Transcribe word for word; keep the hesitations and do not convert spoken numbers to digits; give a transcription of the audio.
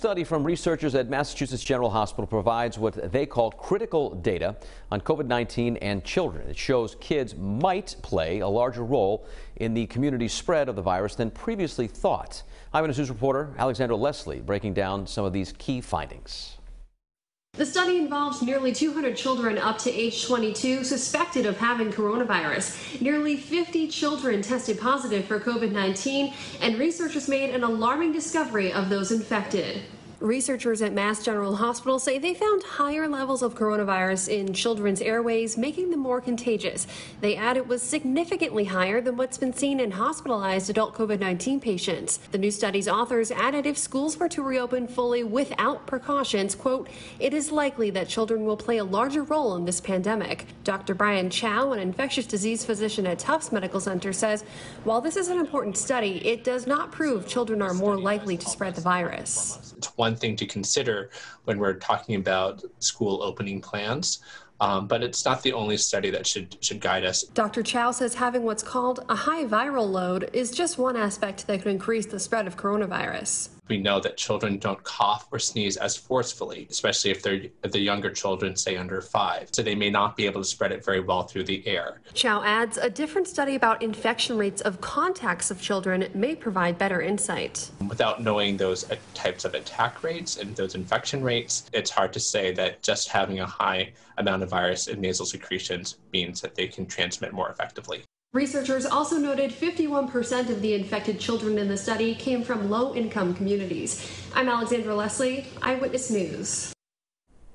study from researchers at Massachusetts General Hospital provides what they call critical data on COVID nineteen and children. It shows kids might play a larger role in the community spread of the virus than previously thought. Eyewitness News reporter Alexandra Leslie breaking down some of these key findings. The study involves nearly two hundred children up to age twenty-two suspected of having coronavirus. Nearly fifty children tested positive for COVID nineteen, and researchers made an alarming discovery of those infected. Researchers at Mass General Hospital say they found higher levels of coronavirus in children's airways, making them more contagious. They add it was significantly higher than what's been seen in hospitalized adult COVID nineteen patients. The new study's authors added if schools were to reopen fully without precautions, quote, it is likely that children will play a larger role in this pandemic. Doctor Brian Chow, an infectious disease physician at Tufts Medical Center, says while this is an important study, it does not prove children are more likely to spread the virus. One thing to consider when we're talking about school opening plans, um, but it's not the only study that should should guide us. Doctor Chow says having what's called a high viral load is just one aspect that could increase the spread of coronavirus. We know that children don't cough or sneeze as forcefully, especially if they're the younger children, say under five. So they may not be able to spread it very well through the air. Chow adds a different study about infection rates of contacts of children may provide better insight. Without knowing those types of attack rates and those infection rates, it's hard to say that just having a high amount of virus in nasal secretions means that they can transmit more effectively. Researchers also noted fifty-one percent of the infected children in the study came from low-income communities. I'm Alexandra Leslie, Eyewitness News.